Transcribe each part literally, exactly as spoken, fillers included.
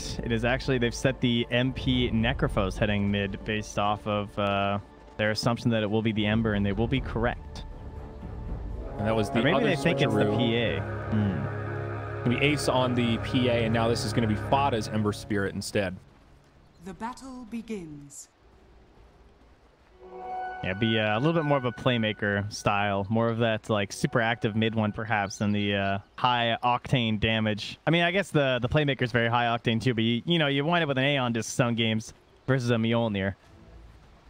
correct. It is actually, they've set the M P Necrophos heading mid based off of uh, their assumption that it will be the Ember, and they will be correct. And that was the or maybe other they switcheroo. Think it's the P A. Mm. It'll be Ace on the P A, and now this is going to be Fata's Ember Spirit instead. The battle begins. Yeah, be uh, a little bit more of a playmaker style, more of that like super active mid one perhaps than the uh, high octane damage. I mean, I guess the the playmaker is very high octane too, but you, you know you wind up with an A on just some games versus a Mjolnir.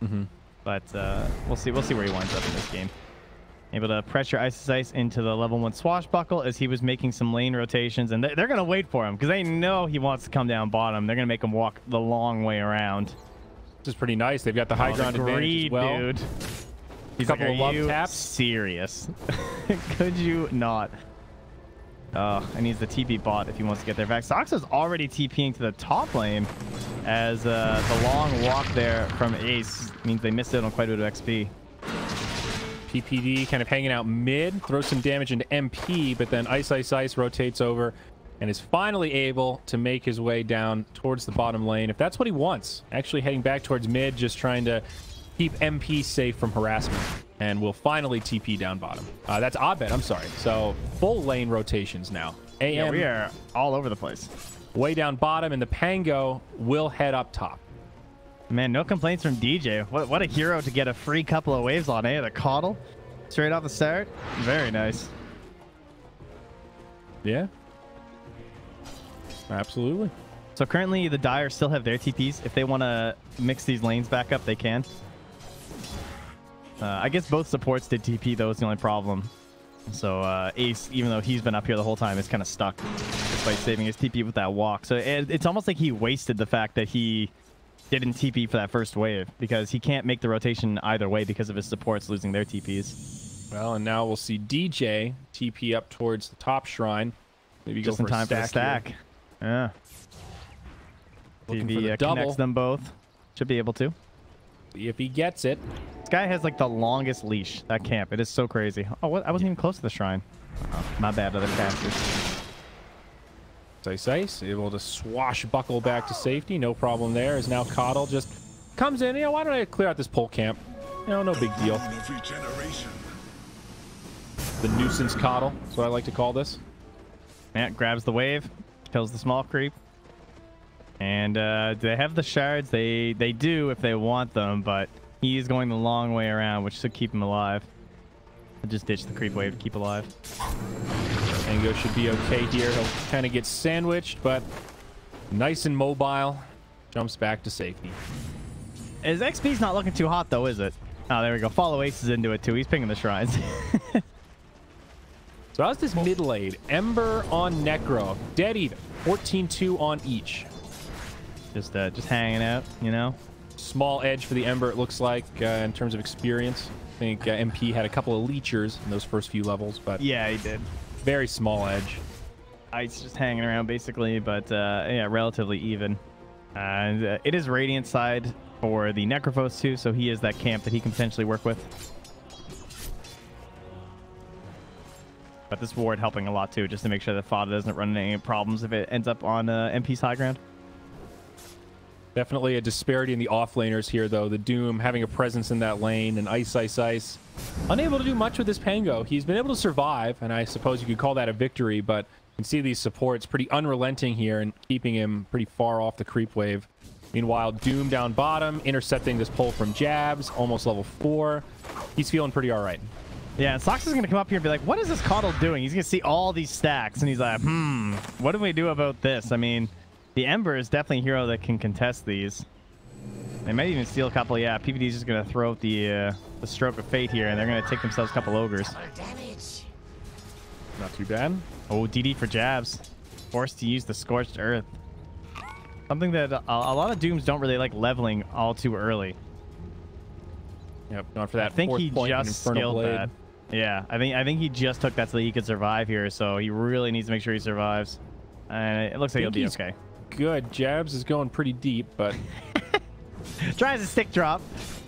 Mm-hmm. But uh, we'll see we'll see where he winds up in this game. Able to pressure Ice Ice into the level one Swashbuckle as he was making some lane rotations, and they're, they're gonna wait for him because they know he wants to come down bottom. They're gonna make him walk the long way around. This is pretty nice. They've got the high oh, ground the greed, advantage as well. Dude. He's couple like, are of love you taps. Serious? Could you not? Oh, and he's the T P bot if he wants to get there back. Soxa's already TPing to the top lane as uh, the long walk there from Ace means they missed out on quite a bit of X P. P P D kind of hanging out mid, throws some damage into M P, but then Ice Ice Ice rotates over and is finally able to make his way down towards the bottom lane if that's what he wants. Actually heading back towards mid, just trying to keep M P safe from harassment, and will finally T P down bottom. Uh, that's Abed, I'm sorry. So full lane rotations now. A M, yeah, we are all over the place. Way down bottom, and the Pango will head up top. Man, no complaints from D J. What, what a hero to get a free couple of waves on, eh? The Coddle straight off the start. Very nice. Yeah. Absolutely. So currently the Dire still have their T Ps. If they want to mix these lanes back up, they can. Uh, I guess both supports did T P, though. It's the only problem. So uh, Ace, even though he's been up here the whole time, is kind of stuck despite saving his T P with that walk. So it, it's almost like he wasted the fact that he didn't T P for that first wave, because he can't make the rotation either way because of his supports losing their T Ps. Well, and now we'll see D J T P up towards the top shrine. Maybe just go for in time for the stack. Here. Yeah. T V uh, connects them both. Should be able to. If he gets it. This guy has like the longest leash, that camp. It is so crazy. Oh, what? I wasn't even close to the shrine. Uh-oh. My bad, other casters. Ice Ice able to swashbuckle back to safety. No problem there. Is now Coddle just comes in. You know, why don't I clear out this pole camp? You know, no big deal. The nuisance Coddle. That's what I like to call this. Matt grabs the wave. Kills the small creep, and uh, do they have the shards? They they do if they want them, but he's going the long way around, which should keep him alive. I'll just ditch the creep wave to keep alive. Tango should be okay here. He'll kind of get sandwiched, but nice and mobile. Jumps back to safety. His X P's not looking too hot though, is it? Oh, there we go. Follow Aces into it too. He's pinging the shrines. So how's this mid lane? Ember on Necro. Dead even. fourteen two on each. Just uh, just hanging out, you know? Small edge for the Ember, it looks like, uh, in terms of experience. I think uh, M P had a couple of leechers in those first few levels, but... Yeah, he did. Very small edge. Ice just hanging around, basically, but uh, yeah, relatively even. Uh, and uh, it is Radiant side for the Necrophos, too, so he is that camp that he can potentially work with. But this ward helping a lot too, just to make sure that Fata doesn't run into any problems if it ends up on uh, M P's high ground. Definitely a disparity in the off laners here though. The Doom having a presence in that lane, and Ice Ice Ice unable to do much with this Pango. He's been able to survive, and I suppose you could call that a victory, but you can see these supports pretty unrelenting here and keeping him pretty far off the creep wave. Meanwhile, Doom down bottom, intercepting this pull from Jabs, almost level four. He's feeling pretty all right. Yeah, and Sox is going to come up here and be like, what is this Coddle doing? He's going to see all these stacks, and he's like, hmm, what do we do about this? I mean, the Ember is definitely a hero that can contest these. They might even steal a couple. Yeah, P P D's just going to throw out the, uh, the stroke of fate here, and they're going to take themselves a couple ogres. Not too bad. Oh, D D for Jabs. Forced to use the Scorched Earth. Something that a, a lot of Dooms don't really like leveling all too early. Yep, not for that. I think he just skilled that. Yeah, I think I think he just took that so that he could survive here. So he really needs to make sure he survives. And uh, it looks like he'll be okay. Good. Jabs is going pretty deep, but tries a stick drop.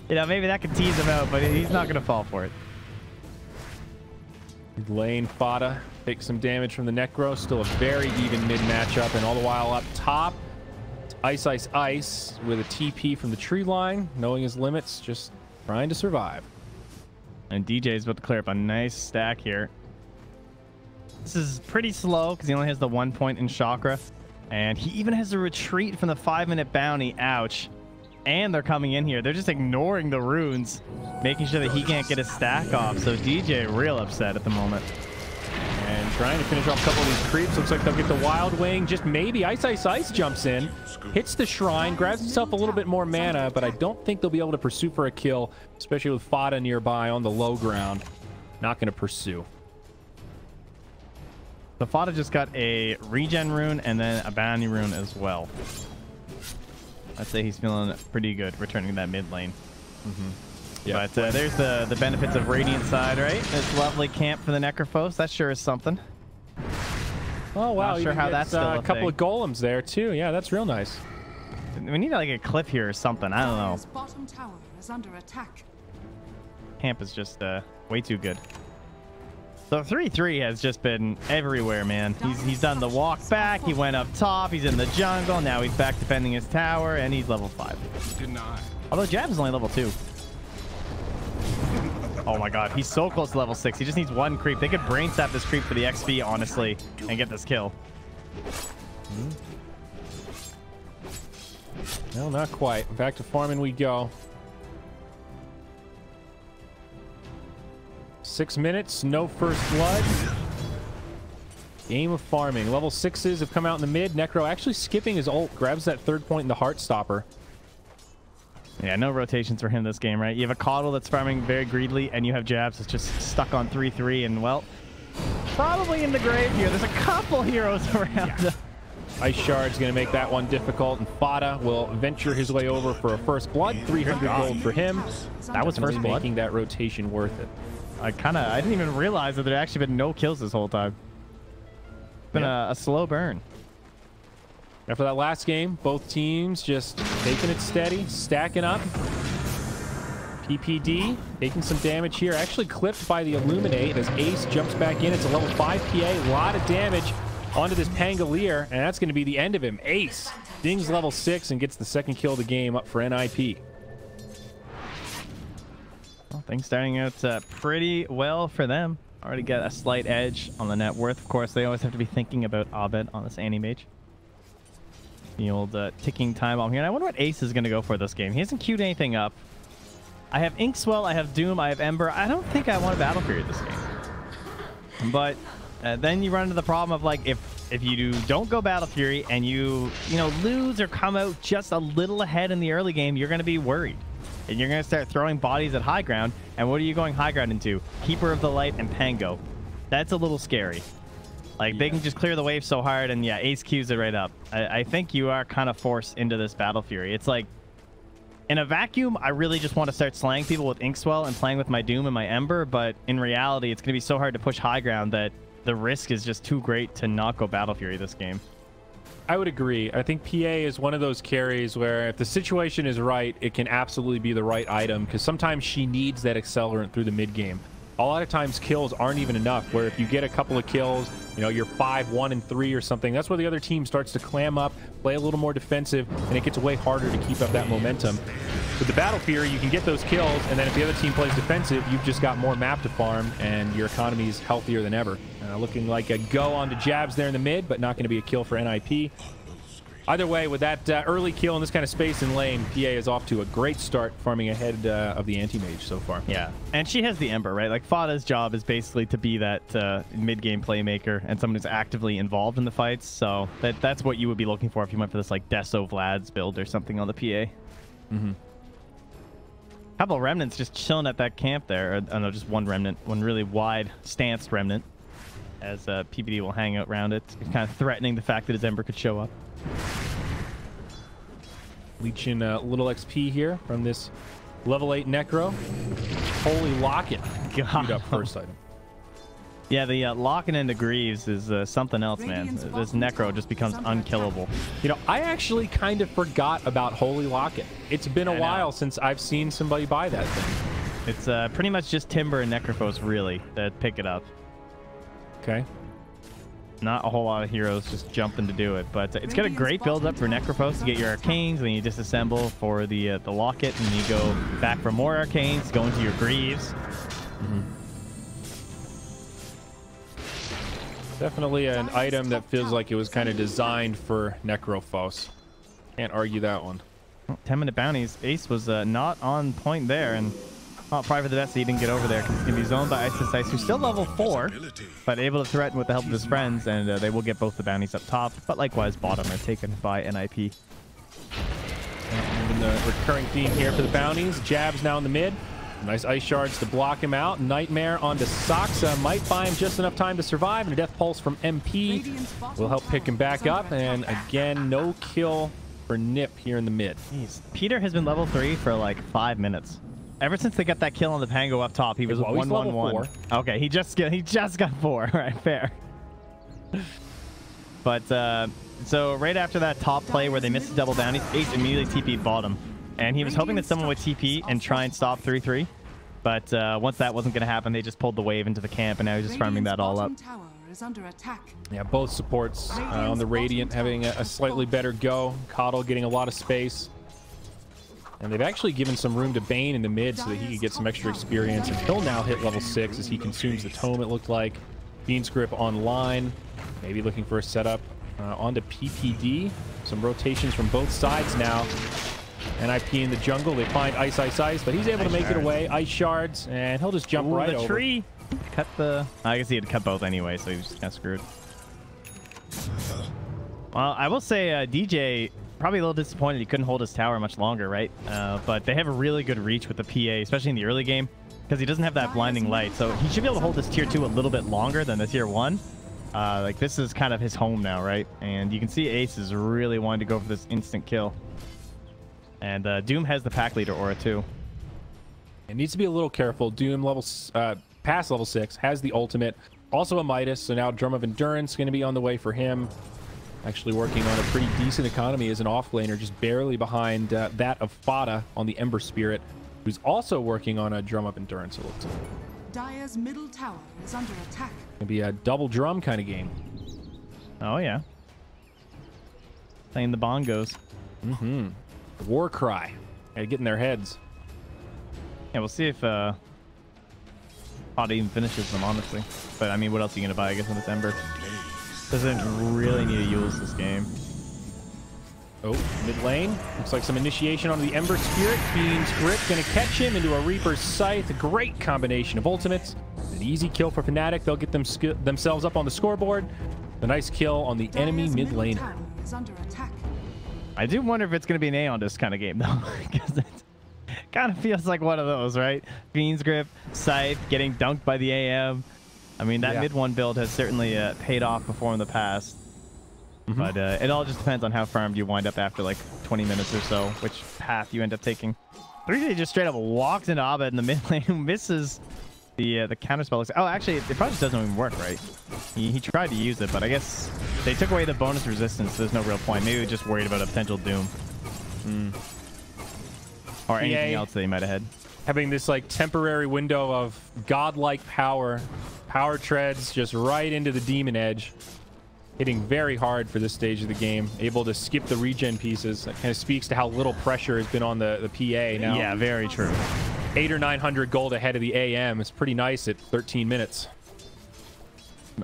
You know, maybe that could tease him out, but he's not going to fall for it. Lane Fata takes some damage from the Necro. Still a very even mid matchup, and all the while up top, Ice Ice Ice with a T P from the tree line, knowing his limits, just trying to survive. And D J's about to clear up a nice stack here. This is pretty slow because he only has the one point in Chakra. And he even has a retreat from the five-minute bounty. Ouch. And they're coming in here. They're just ignoring the runes, making sure that he can't get a stack off. So D J real upset at the moment. And trying to finish off a couple of these creeps. Looks like they'll get the Wild Wing. Just maybe Ice Ice Ice jumps in, hits the Shrine, grabs himself a little bit more mana, but I don't think they'll be able to pursue for a kill, especially with Fata nearby on the low ground. Not going to pursue. So Fata just got a regen rune and then a bounty rune as well. I'd say he's feeling pretty good returning that mid lane. Mm-hmm. Yeah. But uh, there's the, the benefits of Radiant side, right? This lovely camp for the Necrophos. That sure is something. Oh, wow. Not sure how that's still uh, a couple thing. Of golems there, too. Yeah, that's real nice. We need like a cliff here or something. I don't know. His bottom tower is under attack. Camp is just uh, way too good. So three three has just been everywhere, man. He's, he's done the walk back. He went up top. He's in the jungle. Now he's back defending his tower, and he's level five. Good night. Although Jabs is only level two. Oh, my God. He's so close to level six. He just needs one creep. They could brain sap this creep for the X P, honestly, and get this kill. No, not quite. Back to farming we go. Six minutes, no first blood. Game of farming. Level sixes have come out in the mid. Necro actually skipping his ult, grabs that third point in the Heart Stopper. Yeah, no rotations for him this game, right? You have a Coddle that's farming very greedily, and you have Jabs that's just stuck on three three, and, well, probably in the grave here. There's a couple heroes around. Yeah. Ice Shard's going to make that one difficult, and Fata will venture his way over for a first blood. three hundred gold for him. That was first blood. Making that rotation worth it. I kind of, I didn't even realize that there had actually been no kills this whole time. It's been yeah. a, a slow burn. After that last game, both teams just taking it steady, stacking up. P P D taking some damage here, actually clipped by the Illuminate as Ace jumps back in. It's a level five P A, a lot of damage onto this Pangolier, and that's going to be the end of him. Ace dings level six and gets the second kill of the game up for N I P. Well, things starting out uh, pretty well for them. Already got a slight edge on the net worth. Of course, they always have to be thinking about Abed on this Anti-Mage. The old uh, ticking time bomb here. And I wonder what Ace is going to go for this game. He hasn't queued anything up. I have Inkswell, I have Doom, I have Ember. I don't think I want a Battle Fury this game. But uh, then you run into the problem of, like, if, if you do, don't go Battle Fury and you, you know, lose or come out just a little ahead in the early game, you're going to be worried. And you're going to start throwing bodies at high ground. And what are you going high ground into? Keeper of the Light and Pango. That's a little scary. Like, yeah. They can just clear the wave so hard, and yeah, Ace queues it right up. I, I think you are kind of forced into this Battle Fury. It's like, in a vacuum, I really just want to start slaying people with Inkswell and playing with my Doom and my Ember. But in reality, it's going to be so hard to push high ground that the risk is just too great to not go Battle Fury this game. I would agree. I think P A is one of those carries where if the situation is right, it can absolutely be the right item, because sometimes she needs that accelerant through the mid game. A lot of times kills aren't even enough, where if you get a couple of kills, you know, you're five, one and three or something, that's where the other team starts to clam up, play a little more defensive, and it gets way harder to keep up that momentum. With the Battle Fury, you can get those kills, and then if the other team plays defensive, you've just got more map to farm, and your economy's healthier than ever. Uh, looking like a go onto Jabs there in the mid, but not going to be a kill for N I P. Either way, with that uh, early kill in this kind of space and lane, P A is off to a great start, farming ahead uh, of the Anti-Mage so far. Yeah, and she has the Ember, right? Like, Fada's job is basically to be that uh, mid-game playmaker and someone who's actively involved in the fights, so that that's what you would be looking for if you went for this, like, Deso Vlad's build or something on the P A. Mm-hmm. Couple remnants just chilling at that camp there. Or, I don't know, just one remnant, one really wide stanced remnant, as uh, P P D will hang out around it, kind of threatening the fact that his Ember could show up. Leeching a uh, little X P here from this level eight Necro. Holy Locket. God. Up first item. Yeah, the uh, locking into Greaves is uh, something else, man. This Necro just becomes unkillable. You know, I actually kind of forgot about Holy Locket. It's been a I while know. since I've seen somebody buy that thing. It's uh, pretty much just Timber and Necrophos, really, that pick it up. Okay. Not a whole lot of heroes just jumping to do it, but it's got a great build up for Necrophos to get your arcanes, and then you disassemble for the uh, the locket, and you go back for more arcanes, go into your Greaves. Mm-hmm. Definitely an item that feels like it was kind of designed for Necrophos. Can't argue that one. ten minute bounties. Ace was uh, not on point there, and well, probably for the best that he didn't get over there, because he's going to be zoned by Ice Ice Ice, who's still level four, but able to threaten with the help of his friends, and uh, they will get both the bounties up top, but likewise bottom are taken by N I P. And the recurring theme here for the bounties, Jabs now in the mid. Nice ice shards to block him out. Nightmare onto Soxa. Might buy him just enough time to survive, and a death pulse from M P will help pick him back up, and again, no kill for N I P here in the mid. Jeez. Peter has been level three for like five minutes. Ever since they got that kill on the Pango up top, he was one one one. Okay, he just he just got four. All right, fair. But uh, so right after that top play where they missed the double bounty, Ace immediately T P'd bottom, and he was hoping that someone would T P and try and stop three three. But uh, once that wasn't going to happen, they just pulled the wave into the camp, and now he's just farming that all up. Yeah, both supports uh, on the Radiant having a, a slightly better go. Coddle getting a lot of space. And they've actually given some room to Bane in the mid so that he could get some extra experience, and he'll now hit level six as he consumes the tome, it looked like. Fiend's Grip online, maybe looking for a setup uh, onto P P D. Some rotations from both sides now. N I P in the jungle, they find Ice Ice Ice, but he's able to make it away. Ice shards, and he'll just jump Ooh, right the over. Tree. Cut the... I guess he had to cut both anyway, so he was just kind of screwed. Well, I will say uh, D J... probably a little disappointed he couldn't hold his tower much longer, right? Uh, but they have a really good reach with the P A, especially in the early game, because he doesn't have that blinding light. So he should be able to hold this tier two a little bit longer than the tier one. Uh, like this is kind of his home now, right? And you can see Ace is really wanting to go for this instant kill. And uh, Doom has the pack leader aura too. It needs to be a little careful. Doom level uh, past level six has the ultimate, also a Midas. So now Drum of Endurance going to be on the way for him. Actually working on a pretty decent economy as an offlaner, just barely behind uh, that of Fata on the Ember Spirit, who's also working on a drum up endurance, it looks like. Dire's middle tower is under attack. It'll be a double drum kind of game. Oh, yeah. Playing the bongos. Mm-hmm. The war cry. Gotta get in their heads. Yeah, we'll see if uh, Fata even finishes them, honestly. But, I mean, what else are you gonna buy, I guess, on this Ember? Doesn't really need to use this game. Oh, mid lane. Looks like some initiation onto the Ember Spirit. Fiend's Grip gonna catch him into a Reaper's Scythe. A great combination of ultimates. An easy kill for Fnatic. They'll get them themselves up on the scoreboard. A nice kill on the enemy mid lane. I do wonder if it's gonna be an A on this kind of game though, because it kind of feels like one of those, right? Fiend's Grip, Scythe, getting dunked by the A M. I mean, that yeah. mid one build has certainly uh, paid off before in the past, mm-hmm. but uh, it all just depends on how farmed you wind up after like twenty minutes or so, which path you end up taking. three J just straight up walks into Abed in the mid lane, misses the uh, the counterspell. Oh, actually, it probably just doesn't even work, right? He, he tried to use it, but I guess they took away the bonus resistance, so there's no real point. Maybe they're just worried about a potential Doom. Mm. Or anything Yay. else they might have had. Having this like temporary window of godlike power. Power treads just right into the Demon Edge, hitting very hard for this stage of the game, able to skip the regen pieces. That kind of speaks to how little pressure has been on the, the P A now. Yeah, very true. Eight or nine hundred gold ahead of the A M is pretty nice at thirteen minutes.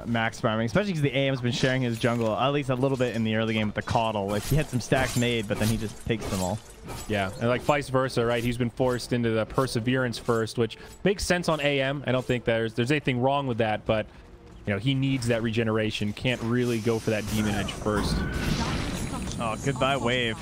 Max farming, especially because the A M's been sharing his jungle at least a little bit in the early game with the Coddle. Like he had some stacks made, but then he just takes them all. Yeah, and like vice versa, right? He's been forced into the Perseverance first, which makes sense on A M. I don't think there's there's anything wrong with that, but you know, he needs that regeneration. Can't really go for that Demon Edge first. Oh, goodbye wave.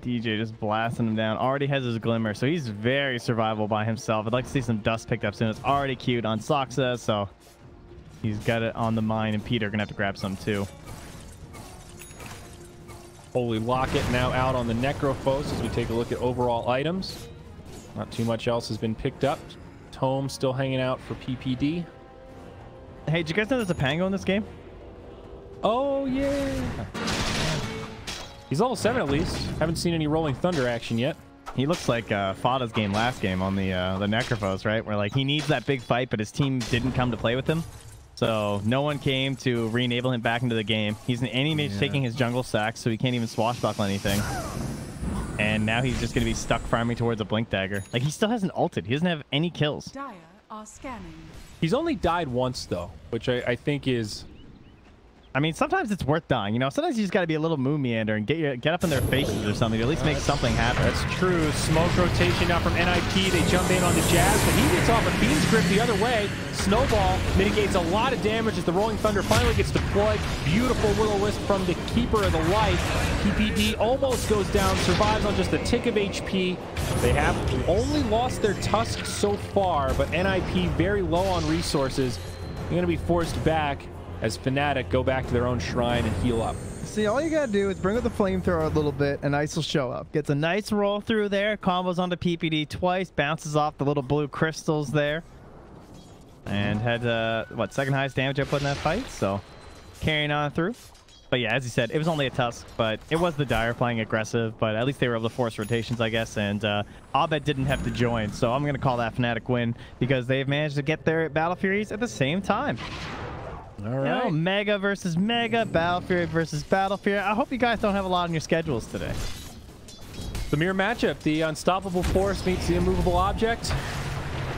D J just blasting him down. Already has his glimmer, so he's very survivable by himself. I'd like to see some dust picked up soon. It's already queued on Soxa, so he's got it on the mine, and Peter gonna have to grab some too. Holy Locket now out on the Necrophos as we take a look at overall items. Not too much else has been picked up. Tome still hanging out for P P D. Hey, did you guys know there's a Pango in this game? Oh yeah. He's level seven at least. Haven't seen any Rolling Thunder action yet. He looks like uh, Fata's game last game on the uh, the Necrophos, right? Where like he needs that big fight, but his team didn't come to play with him. So no one came to re-enable him back into the game. He's an anti-mage yeah. taking his jungle sack, so he can't even swashbuckle anything. And now he's just going to be stuck farming towards a Blink Dagger. Like, he still hasn't ulted. He doesn't have any kills. Dire are scanning. He's only died once, though, which I, I think is... I mean, sometimes it's worth dying, you know? Sometimes you just got to be a little moo meander and get your, get up in their faces or something to at least make something happen. That's true. Smoke rotation now from N I P. They jump in on the Jabs, but he gets off a Fiend's Grip the other way. Snowball mitigates a lot of damage as the Rolling Thunder finally gets deployed. Beautiful Will-O-Wisp from the Keeper of the Light. P P D almost goes down, survives on just a tick of H P. They have only lost their Tusk so far, but N I P very low on resources. They're going to be forced back as Fnatic go back to their own shrine and heal up. See, all you gotta do is bring up the flamethrower a little bit and Ice will show up. Gets a nice roll through there, combos onto P P D twice, bounces off the little blue crystals there. And had, uh, what, second highest damage I put in that fight, so carrying on through. But yeah, as you said, it was only a Tusk, but it was the Dire playing aggressive, but at least they were able to force rotations, I guess, and uh, Abed didn't have to join, so I'm gonna call that Fnatic win because they've managed to get their Battle Furies at the same time. All right. No, Mega versus Mega, Battle Fury versus Battle Fury. I hope you guys don't have a lot on your schedules today. The mirror matchup, the unstoppable force meets the immovable object.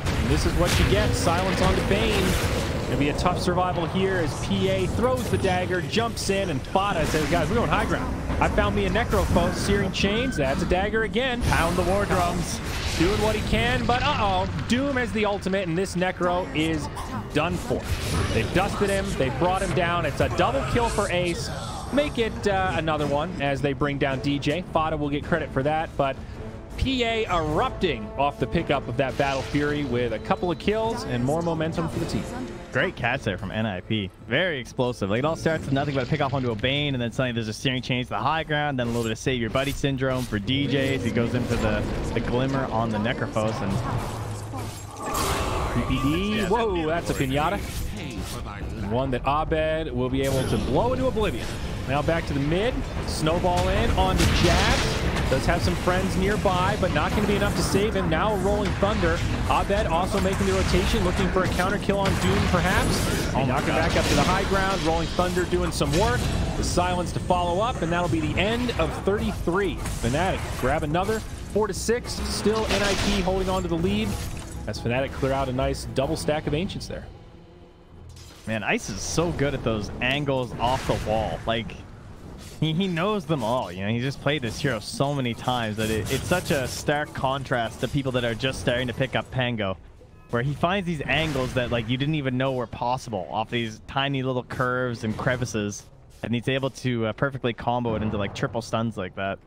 And this is what you get, silence on the Bane. It'll be a tough survival here as P A throws the dagger, jumps in, and Fata says, guys, we're going high ground. I found me a Necrophos, Searing Chains, that's a dagger again. Pound the war drums, doing what he can, but uh-oh, Doom has the ultimate, and this Necro is done for. They've dusted him, they've brought him down, it's a double kill for Ace. Make it uh, another one as they bring down D J. Fata will get credit for that, but P A erupting off the pickup of that Battle Fury with a couple of kills and more momentum for the team. Great catch there from N I P. Very explosive. Like, it all starts with nothing but a pick-off onto a Bane, and then suddenly there's a Searing Chains to the high ground, then a little bit of Save Your Buddy Syndrome for D J as he goes in for the, the Glimmer on the Necrophos. And... P P D. Whoa, that's a Pinata. One that Abed will be able to blow into oblivion. Now back to the mid. Snowball in on the Jabs. Does have some friends nearby, but not going to be enough to save him. Now Rolling Thunder. Abed also making the rotation, looking for a counter kill on Doom, perhaps. Oh, knocking back up to the high ground. Rolling Thunder doing some work. The silence to follow up, and that'll be the end of thirty-three. Fnatic grab another, four to six. Still N I P holding on to the lead as Fnatic clear out a nice double stack of Ancients there. Man, Ice is so good at those angles off the wall. Like, he knows them all, you know, he's just played this hero so many times that it, it's such a stark contrast to people that are just starting to pick up Pango, where he finds these angles that, like, you didn't even know were possible off these tiny little curves and crevices, and he's able to uh, perfectly combo it into, like, triple stuns like that.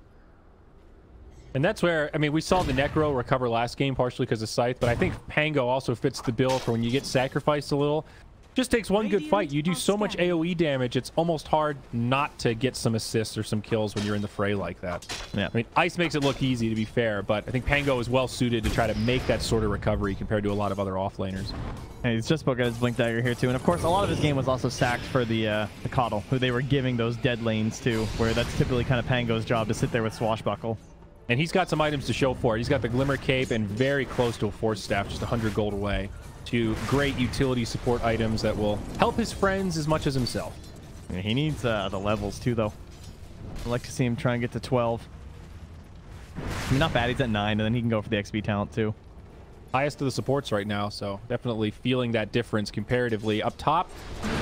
And that's where, I mean, we saw the Necro recover last game partially because of Scythe, but I think Pango also fits the bill for when you get sacrificed a little. Just takes one good fight. You do so much A O E damage, it's almost hard not to get some assists or some kills when you're in the fray like that. Yeah. I mean, Ice makes it look easy, to be fair, but I think Pango is well suited to try to make that sort of recovery compared to a lot of other offlaners. And he's just about got his Blink Dagger here, too. And, of course, a lot of his game was also sacked for the, uh, the Coddle, who they were giving those dead lanes to, where that's typically kind of Pango's job to sit there with Swashbuckle. And he's got some items to show for it. He's got the Glimmer Cape and very close to a Force Staff, just one hundred gold away. To great utility support items that will help his friends as much as himself. Yeah, he needs uh, the levels too, though. I'd like to see him try and get to twelve. I mean, not bad, he's at nine, and then he can go for the X P talent too. Highest of the supports right now, so definitely feeling that difference comparatively. Up top,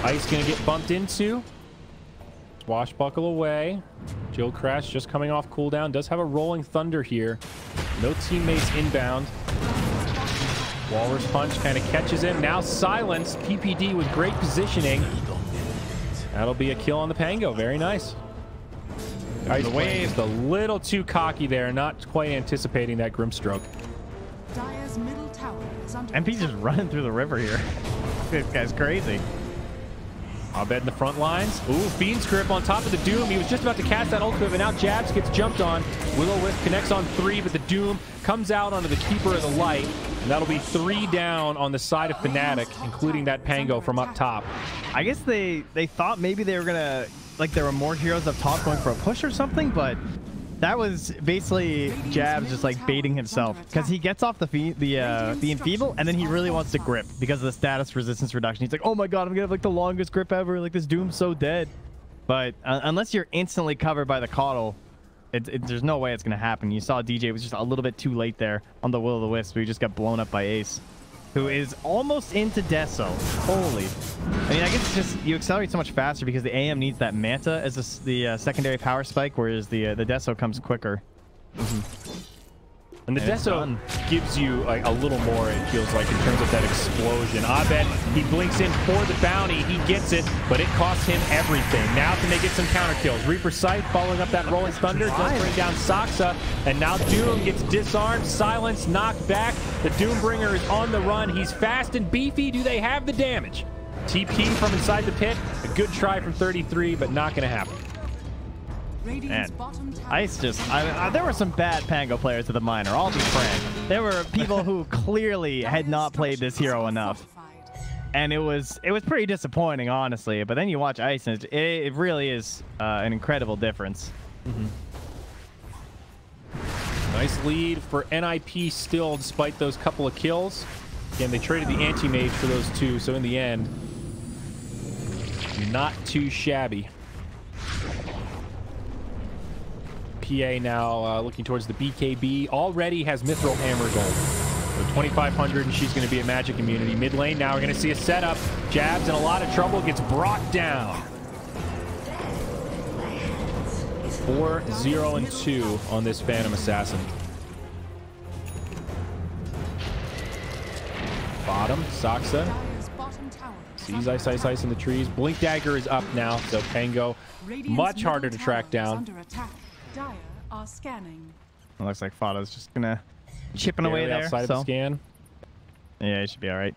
Ice gonna get bumped into. Swashbuckle away. Jill Crash just coming off cooldown. Does have a Rolling Thunder here. No teammates inbound. Walrus Punch kind of catches him. Now silence. P P D with great positioning. That'll be a kill on the Pango. Very nice. Ice Wave's a little too cocky there. Not quite anticipating that Grimstroke. Dire's middle tower is under M P's just running through the river here. This guy's crazy. Abed in the front lines. Ooh, Fiend's Grip on top of the Doom. He was just about to cast that ultimate, but now Jabs gets jumped on. Will-O-Wisp connects on three, but the Doom comes out onto the Keeper of the Light. And that'll be three down on the side of Fnatic, including that Pango from up top. I guess they, they thought maybe they were going to, like, there were more heroes up top going for a push or something, but That was basically Jabs just like baiting himself because he gets off the the uh, the enfeeble and then he really wants to grip because of the status resistance reduction. He's like, oh my god, I'm gonna have like the longest grip ever. Like this Doom's so dead. But uh, unless you're instantly covered by the Coddle, it, it, there's no way it's gonna happen. You saw D J was just a little bit too late there on the Will-O-Wisp. We just got blown up by Ace, who is almost into Deso. Holy. I mean, I guess it's just you accelerate so much faster because the A M needs that Manta as a, the uh, secondary power spike, whereas the uh, the Deso comes quicker. And the and Deso gives you like, a little more, it feels like, in terms of that explosion. Abed, he blinks in for the bounty. He gets it, but it costs him everything. Now can they get some counter kills? Reaper Scythe following up that Rolling Thunder does bring down Soxa, and now Doom gets disarmed, silenced, knocked back. The Doombringer is on the run. He's fast and beefy. Do they have the damage? T P from inside the pit. A good try from thirty-three, but not going to happen. Man, Ice just, I, I, there were some bad Pango players at the minor, I'll be frank. There were people who clearly had not played this hero enough. And it was it was pretty disappointing, honestly. But then you watch Ice, and it, it really is uh, an incredible difference. Mm-hmm. Nice lead for N I P still, despite those couple of kills. Again, they traded the Anti-Mage for those two, so in the end, not too shabby. P A now uh, looking towards the B K B, already has Mithril Hammer Gold. So twenty-five hundred, and she's going to be a magic immunity. Mid lane now, we're going to see a setup. Jabs in a lot of trouble, gets brought down. four, zero, and two on this Phantom Assassin. Bottom, Soxa. Sees Ice Ice Ice in the trees. Blink Dagger is up now, so Pango, much harder to track down. Dire are scanning. It looks like Fata's just gonna chipping away there. Outside of the scan. Yeah, he should be all right.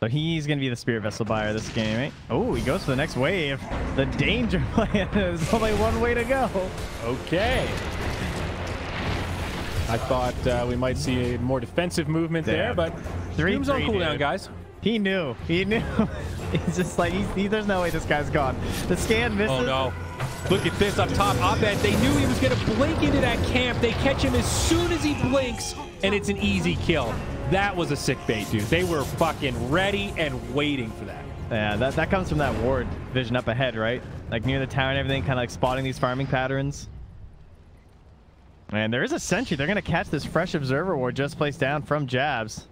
So he's gonna be the Spirit Vessel buyer this game, right? Oh, he goes for the next wave. The danger plan. There's only one way to go. Okay. I thought uh, we might see more defensive movement there, there but three, Doom's three, on cooldown, guys. He knew. He knew. He's just like, he's, he, there's no way this guy's gone. The scan misses. Oh no. Look at this up top. Abed, they knew he was going to blink into that camp. They catch him as soon as he blinks, and it's an easy kill. That was a sick bait, dude. They were fucking ready and waiting for that. Yeah, that, that comes from that ward vision up ahead, right? Like near the tower and everything, kind of like spotting these farming patterns. And there is a sentry. They're going to catch this fresh observer ward just placed down from Jabs.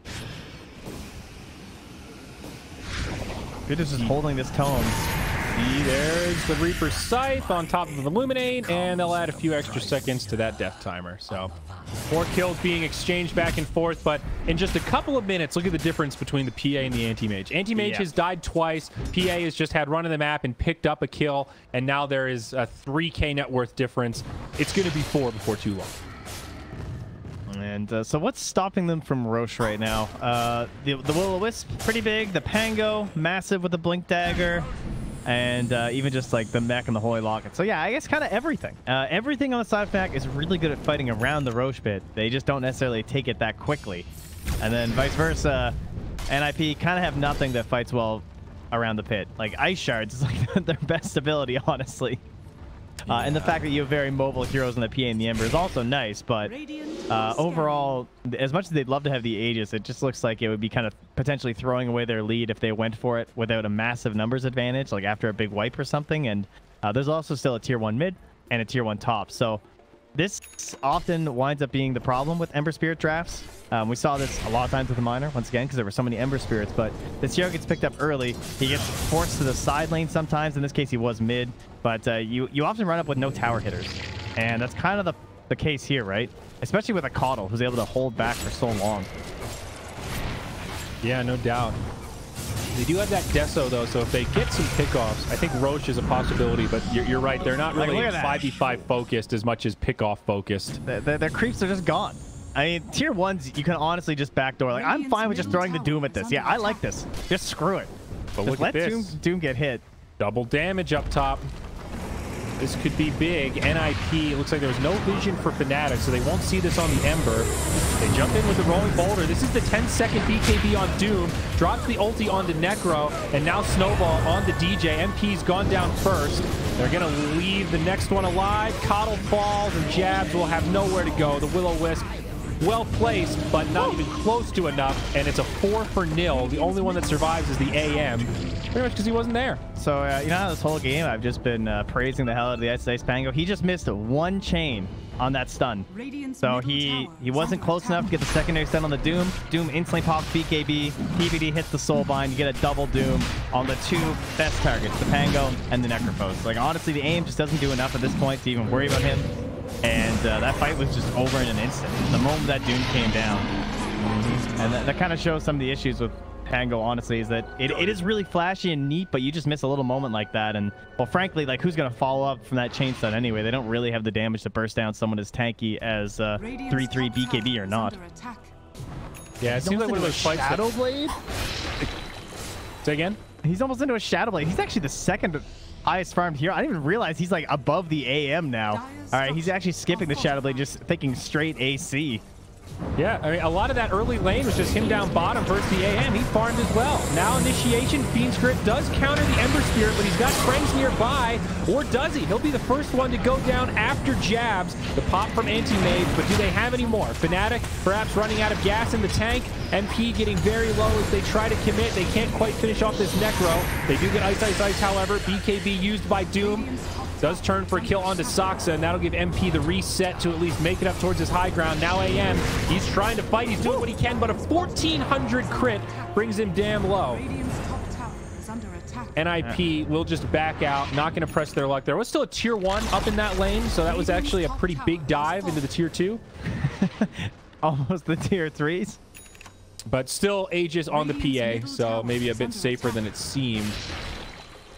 Good is just holding this tome. There's the Reaper Scythe on top of the Luminate, and they'll add a few extra seconds to that death timer. So four kills being exchanged back and forth, but in just a couple of minutes, look at the difference between the P A and the Anti-Mage. Anti-Mage yeah. has died twice. P A has just had run of the map and picked up a kill, and now there is a three K net worth difference. It's going to be four before too long. And uh, so what's stopping them from Roche right now? Uh, the the Will-O-Wisp, pretty big. The Pango, massive with the Blink Dagger. And uh, even just like the mech and the Holy Locket. So yeah, I guess kind of everything. Uh, everything on the side of Fnatic is really good at fighting around the Roche pit. They just don't necessarily take it that quickly. And then vice versa, N I P kind of have nothing that fights well around the pit. Like Ice Shards is like their best ability, honestly. Uh, yeah. And the fact that you have very mobile heroes in the P A and the Ember is also nice, but uh, overall, as much as they'd love to have the Aegis, it just looks like it would be kind of potentially throwing away their lead if they went for it without a massive numbers advantage, like after a big wipe or something. And uh, there's also still a tier one mid and a tier one top. So this often winds up being the problem with Ember Spirit drafts. Um, we saw this a lot of times with the minor, once again, because there were so many Ember Spirits, but this hero gets picked up early. He gets forced to the side lane sometimes. In this case, he was mid, but uh, you, you often run up with no tower hitters. And that's kind of the, the case here, right? Especially with a Coddle, who's able to hold back for so long. Yeah, no doubt. They do have that Deso, though, so if they get some pickoffs, I think Roche is a possibility, but you're, you're right. They're not really like, five v five focused as much as pickoff focused. The, the, their creeps are just gone. I mean, tier ones, you can honestly just backdoor. Like, I'm fine with just throwing the Doom at this. Yeah, I like this. Just screw it. But just look let at this. Doom, Doom get hit. Double damage up top. This could be big. N I P, it looks like there was no vision for Fnatic, so they won't see this on the Ember. They jump in with the rolling boulder. This is the ten second B K B on Doom. Drops the ulti onto Necro, and now Snowball on the D J. M P's gone down first. They're going to leave the next one alive. Coddle falls, and Jabs will have nowhere to go. The Will-O-Wisp, well placed, but not even close to enough, and it's a four for nil. The only one that survives is the A M, pretty much because he wasn't there. So, uh, you know, this whole game, I've just been uh, praising the hell out of the Ice Ice Pango. He just missed one chain on that stun. So he he wasn't close enough to get the secondary stun on the Doom. Doom instantly pops B K B. P P D hits the soul bind. You get a double Doom on the two best targets, the Pango and the Necrophos. Like, honestly, the aim just doesn't do enough at this point to even worry about him. And uh, that fight was just over in an instant. The moment that Doom came down. And that, that kind of shows some of the issues with Pango, honestly, is that it, it is really flashy and neat, but you just miss a little moment like that. And, well, frankly, like, who's going to follow up from that chain stun anyway? They don't really have the damage to burst down someone as tanky as three three uh, B K B or not. Yeah, it seems like one of those fights. Shadow Blade? Say again? He's almost into a Shadow Blade. He's actually the second highest farmed here. I didn't even realize he's like above the A M now. All right, he's actually skipping the Shadow Blade, just thinking straight A C. Yeah, I mean, a lot of that early lane was just him down bottom versus the A M. He farmed as well. Now initiation, Fiend's Grip does counter the Ember Spirit, but he's got friends nearby, or does he? He'll be the first one to go down after Jabs. The pop from Anti-Mage, but do they have any more? Fnatic perhaps running out of gas in the tank. M P getting very low as they try to commit. They can't quite finish off this Necro. They do get Ice Ice Ice, however. B K B used by Doom. Does turn for a kill onto Soxa, and that'll give M P the reset to at least make it up towards his high ground. Now A M, he's trying to fight. He's doing what he can, but a fourteen hundred crit brings him damn low. N I P will just back out, not going to press their luck. There was still a tier one up in that lane, so that was actually a pretty big dive into the tier two. Almost the tier threes. But still Aegis on the P A, so maybe a bit safer than it seemed.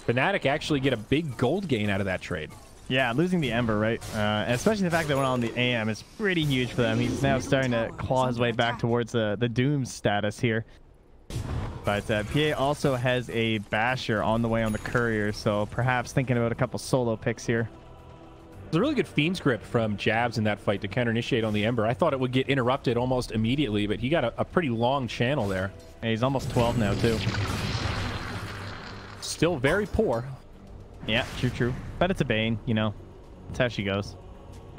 Fnatic actually get a big gold gain out of that trade. Yeah, losing the Ember, right? Uh, especially the fact that it went on the A M is pretty huge for them. He's now starting to claw his way back towards uh, the Doom status here. But uh, P A also has a Basher on the way on the Courier, so perhaps thinking about a couple solo picks here. It was a really good Fiend's Grip from Jabs in that fight to counter-initiate on the Ember. I thought it would get interrupted almost immediately, but he got a, a pretty long channel there. And he's almost twelve now, too. Still very poor. Yeah, true, true. But it's a Bane, you know. That's how she goes.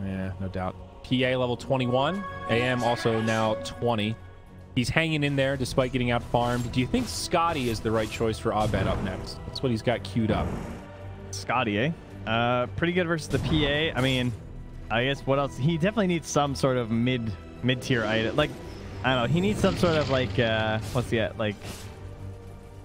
Yeah, no doubt. P A level twenty-one. A M also now twenty. He's hanging in there despite getting out farmed. Do you think Scotty is the right choice for Abed up next? That's what he's got queued up. Scotty, eh? Uh, pretty good versus the P A. I mean, I guess what else? He definitely needs some sort of mid, mid-tier item. Like, I don't know. He needs some sort of like, uh, what's the, like...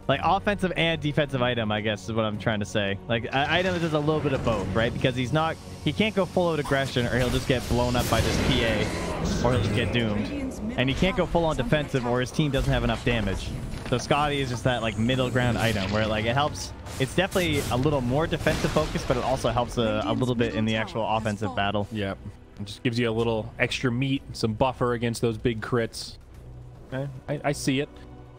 Like offensive and defensive item, I guess, is what I'm trying to say. Like an item that does a little bit of both, right? Because he's not, he can't go full out aggression or he'll just get blown up by this P A or he'll just get doomed. And he can't go full on defensive or his team doesn't have enough damage. So Scotty is just that like middle ground item where like it helps. It's definitely a little more defensive focused, but it also helps a, a little bit in the actual offensive battle. Yep. It just gives you a little extra meat, some buffer against those big crits. Okay. I, I see it.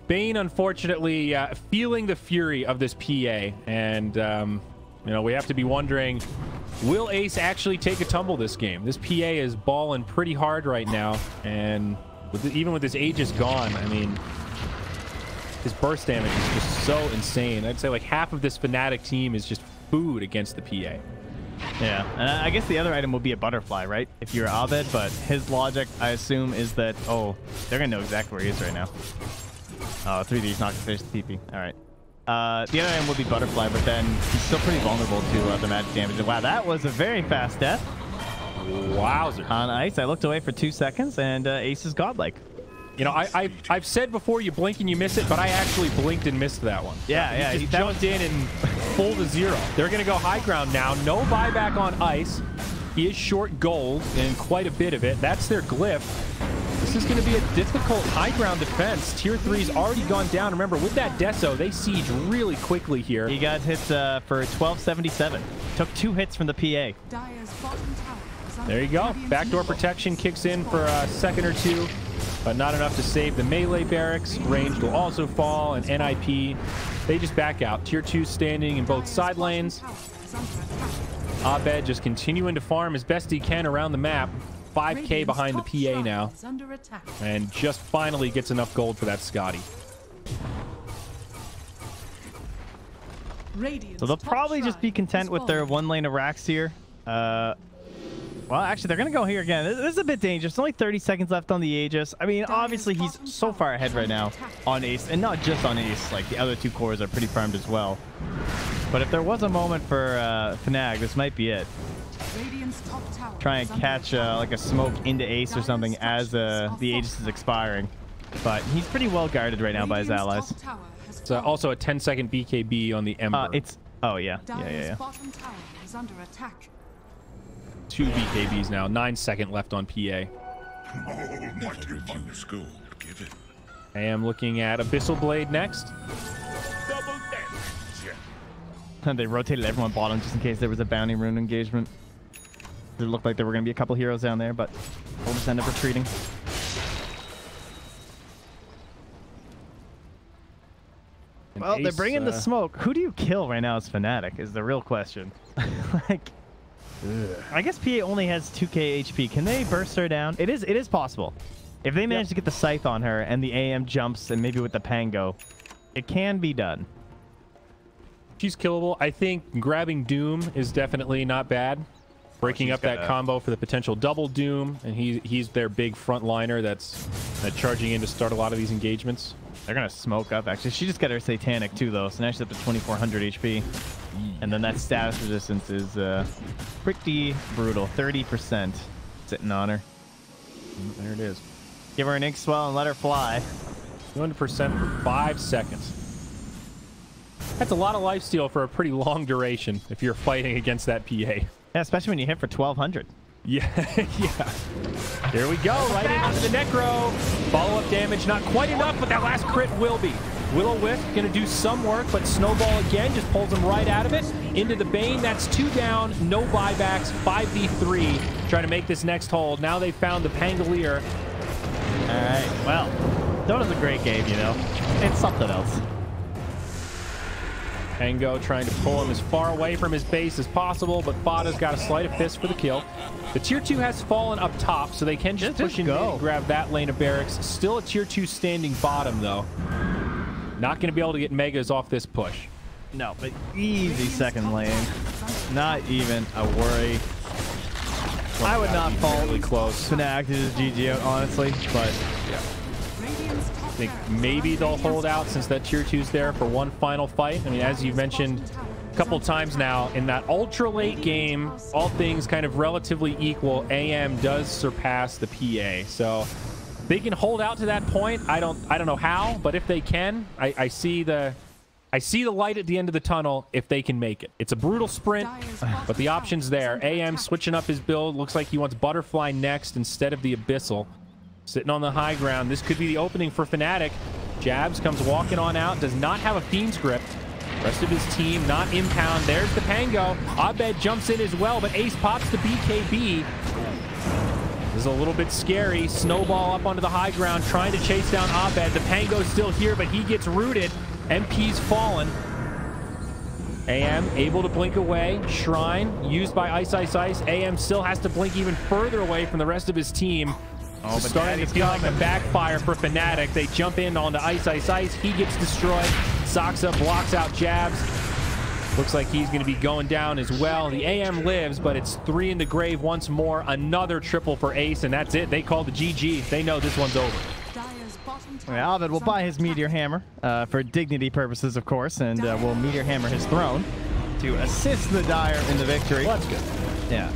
Bane, unfortunately, uh, feeling the fury of this P A. And, um, you know, we have to be wondering, will Ace actually take a tumble this game? This P A is balling pretty hard right now. And with the, even with his Aegis gone, I mean, his burst damage is just so insane. I'd say like half of this Fnatic team is just food against the P A. Yeah, uh, I guess the other item will be a butterfly, right? If you're Abed, but his logic, I assume, is that, oh, they're going to know exactly where he is right now. Oh, three D's not going to finish the T P. All right. Uh, the other end would be Butterfly, but then he's still pretty vulnerable to uh, the magic damage. Wow, that was a very fast death. Wowzer. On Ice, I looked away for two seconds, and uh, Ace is godlike. You know, I, I, I've said before you blink and you miss it, but I actually blinked and missed that one. Yeah, yeah. He, yeah, he jumped in and full to zero. They're going to go high ground now. No buyback on Ice. He is short gold, and quite a bit of it. That's their glyph. This is going to be a difficult high ground defense. Tier three's already gone down. Remember, with that Deso, they siege really quickly here. He got hit uh, for twelve seventy-seven. Took two hits from the P A. There you go. Backdoor protection kicks in for a second or two, but not enough to save the melee barracks. Range will also fall, and N I P, they just back out. Tier two standing in both side lanes. Abed just continuing to farm as best he can around the map. five K behind the P A now. And just finally gets enough gold for that Scotty. So they'll probably just be content with their one lane of Rax here. Uh, well, actually, they're going to go here again. This, this is a bit dangerous. There's only thirty seconds left on the Aegis. I mean, obviously, he's so far ahead right now on Ace. And not just on Ace. Like, the other two cores are pretty farmed as well. But if there was a moment for uh, Fnatic, this might be it. Try and catch uh, like a smoke into Ace or something as uh, the Aegis is expiring. But he's pretty well guarded right now by his allies. It's uh, also a ten second B K B on the Ember. Uh, it's oh yeah, yeah, yeah, yeah. Two B K Bs now. Nine second left on P A. I am looking at Abyssal Blade next. They rotated everyone bottom just in case there was a bounty rune engagement. It looked like there were going to be a couple heroes down there, but we'll just end up retreating. And well, Ace, they're bringing uh, the smoke. Who do you kill right now as Fnatic is the real question. Like, ugh. I guess P A only has two K H P. Can they burst her down? It is, it is possible. If they manage yep. to get the Scythe on her and the A M jumps and maybe with the Pango, it can be done. She's killable. I think grabbing Doom is definitely not bad. Breaking oh, up that combo for the potential double Doom, and he, he's their big frontliner that's uh, charging in to start a lot of these engagements. They're going to smoke up, actually. She just got her Satanic, too, though, so now she's up to twenty-four hundred H P. And then that status resistance is uh, pretty brutal. thirty percent sitting on her. There it is. Give her an Ink Swell and let her fly. two hundred percent for five seconds. That's a lot of lifesteal for a pretty long duration if you're fighting against that P A. Yeah, especially when you hit for twelve hundred. Yeah, yeah. There we go, right into the Necro. Follow-up damage, not quite enough, but that last crit will be. Will-O-Wisp going to do some work, but Snowball again just pulls him right out of it. Into the Bane, that's two down, no buybacks, five v three. Trying to make this next hold. Now they found the Pangolier. All right, well, that was a great game, you know. It's something else. Pango trying to pull him as far away from his base as possible, but Fata's got a sleight of fist for the kill. The tier two has fallen up top, so they can just, just push in and grab that lane of barracks. Still a tier two standing bottom, though. Not going to be able to get megas off this push. No, but easy second lane. Not even a worry. Well, I would not fall really close. Fnatic is G G out, honestly, but yeah. I think maybe they'll hold out since that tier two's there for one final fight. I mean, as you've mentioned a couple times now, in that ultra late game, all things kind of relatively equal, A M does surpass the P A. So they can hold out to that point. I don't I don't know how, but if they can, I, I see the I see the light at the end of the tunnel if they can make it. It's a brutal sprint, but the option's there. A M switching up his build. Looks like he wants Butterfly next instead of the Abyssal. Sitting on the high ground. This could be the opening for Fnatic. Jabs comes walking on out. Does not have a Fiend's Grip. Rest of his team not impound. There's the Pango. Abed jumps in as well, but Ace pops the B K B. This is a little bit scary. Snowball up onto the high ground, trying to chase down Abed. The Pango's still here, but he gets rooted. M P's fallen. A M able to blink away. Shrine used by Ice Ice Ice. A M still has to blink even further away from the rest of his team. Oh, but starting to feel like a backfire for Fnatic. They jump in onto Ice Ice Ice. He gets destroyed. Soxa blocks out Jabs. Looks like he's going to be going down as well. The A M lives, but it's three in the grave once more. Another triple for Ace, and that's it. They call the G G. They know this one's over. Well, Abed will buy his Meteor Hammer uh, for dignity purposes, of course, and uh, will Meteor Hammer his throne to assist the Dire in the victory. Well, that's good. Yeah.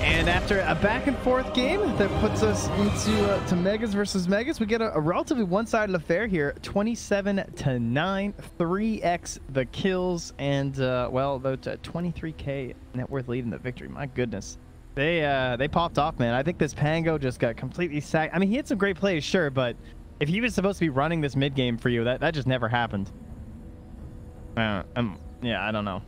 And after a back and forth game that puts us into uh, to Megas versus Megas, we get a, a relatively one-sided affair here, twenty-seven to nine, three X the kills, and uh, well, the twenty-three K net worth lead in the victory. My goodness, they uh, they popped off, man. I think this Pango just got completely sacked. I mean, he had some great plays, sure, but if he was supposed to be running this mid game for you, that that just never happened. Uh, um, yeah, I don't know.